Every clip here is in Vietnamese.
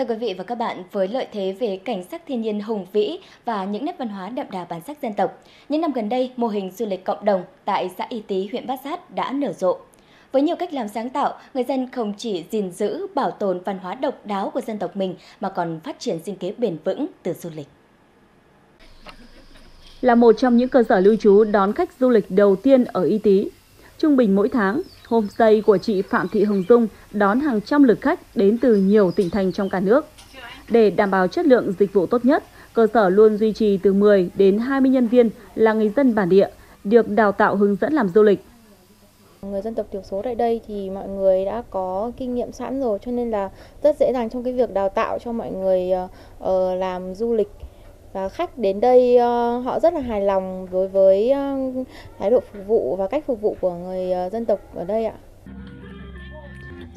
Thưa quý vị và các bạn, với lợi thế về cảnh sắc thiên nhiên hùng vĩ và những nét văn hóa đậm đà bản sắc dân tộc, những năm gần đây, mô hình du lịch cộng đồng tại xã Y Tý, huyện Bát Xát đã nở rộ. Với nhiều cách làm sáng tạo, người dân không chỉ gìn giữ, bảo tồn văn hóa độc đáo của dân tộc mình mà còn phát triển sinh kế bền vững từ du lịch. Là một trong những cơ sở lưu trú đón khách du lịch đầu tiên ở Y Tý, trung bình mỗi tháng, homestay của chị Phạm Thị Hồng Dung đón hàng trăm lượt khách đến từ nhiều tỉnh thành trong cả nước. Để đảm bảo chất lượng dịch vụ tốt nhất, cơ sở luôn duy trì từ 10 đến 20 nhân viên là người dân bản địa, được đào tạo hướng dẫn làm du lịch. Người dân tộc thiểu số tại đây thì mọi người đã có kinh nghiệm sẵn rồi, cho nên là rất dễ dàng trong cái việc đào tạo cho mọi người làm du lịch. Và khách đến đây họ rất là hài lòng đối với thái độ phục vụ và cách phục vụ của người dân tộc ở đây ạ.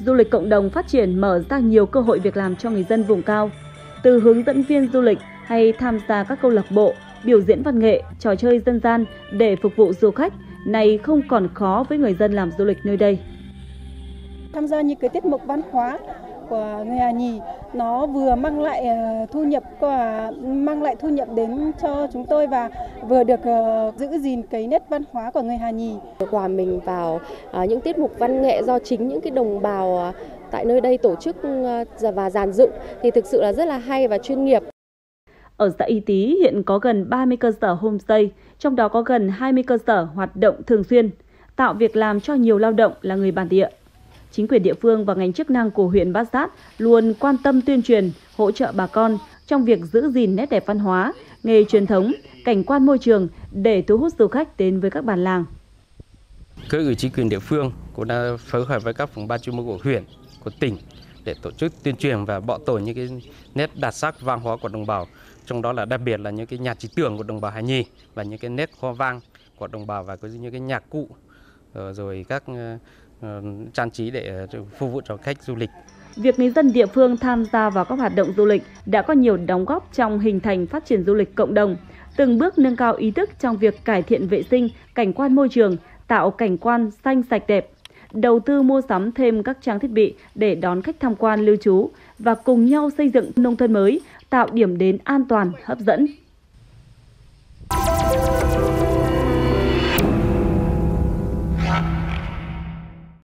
Du lịch cộng đồng phát triển mở ra nhiều cơ hội việc làm cho người dân vùng cao. Từ hướng dẫn viên du lịch hay tham gia các câu lạc bộ, biểu diễn văn nghệ, trò chơi dân gian để phục vụ du khách, này không còn khó với người dân làm du lịch nơi đây. Tham gia những cái tiết mục văn hóa của người Hà Nhì, nó vừa mang lại thu nhập đến cho chúng tôi và vừa được giữ gìn cái nét văn hóa của người Hà Nhì. Hòa mình vào những tiết mục văn nghệ do chính những cái đồng bào tại nơi đây tổ chức và dàn dựng thì thực sự là rất là hay và chuyên nghiệp. Ở xã Y Tý hiện có gần 30 cơ sở homestay, trong đó có gần 20 cơ sở hoạt động thường xuyên, tạo việc làm cho nhiều lao động là người bản địa. Chính quyền địa phương và ngành chức năng của huyện Bát Xát luôn quan tâm tuyên truyền, hỗ trợ bà con trong việc giữ gìn nét đẹp văn hóa, nghề truyền thống, cảnh quan môi trường để thu hút du khách đến với các bản làng. Các ủy chính quyền địa phương cũng đã phối hợp với các phòng ban chuyên môn của huyện, của tỉnh để tổ chức tuyên truyền và bảo tồn những cái nét đặc sắc văn hóa của đồng bào, trong đó là đặc biệt là những cái nhà trí tưởng của đồng bào Hà Nhì và những cái nét kho vang của đồng bào và có những cái nhạc cụ rồi các trang trí để phục vụ cho khách du lịch. Việc người dân địa phương tham gia vào các hoạt động du lịch đã có nhiều đóng góp trong hình thành phát triển du lịch cộng đồng, từng bước nâng cao ý thức trong việc cải thiện vệ sinh, cảnh quan môi trường, tạo cảnh quan xanh sạch đẹp, đầu tư mua sắm thêm các trang thiết bị để đón khách tham quan lưu trú và cùng nhau xây dựng nông thôn mới, tạo điểm đến an toàn, hấp dẫn.